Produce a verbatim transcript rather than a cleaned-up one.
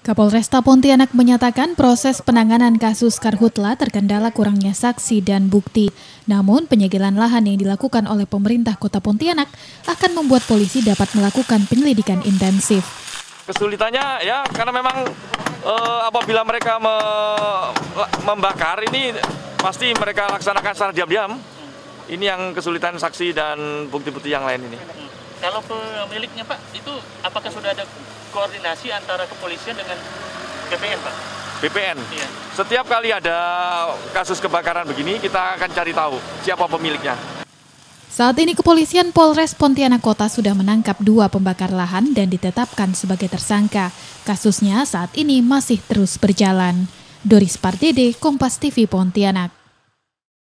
Kapolresta Pontianak menyatakan proses penanganan kasus karhutla terkendala kurangnya saksi dan bukti. Namun, penyegelan lahan yang dilakukan oleh pemerintah Kota Pontianak akan membuat polisi dapat melakukan penyelidikan intensif. Kesulitannya ya karena memang e, apabila mereka me, membakar ini pasti mereka laksanakan secara diam-diam. Ini yang kesulitan saksi dan bukti-bukti yang lain ini. Kalau pemiliknya Pak, itu apakah sudah ada koordinasi antara kepolisian dengan B P N Pak? B P N? Iya. Setiap kali ada kasus kebakaran begini, kita akan cari tahu siapa pemiliknya. Saat ini kepolisian Polres Pontianak Kota sudah menangkap dua pembakar lahan dan ditetapkan sebagai tersangka. Kasusnya saat ini masih terus berjalan. Doris Pardede, Kompas T V Pontianak.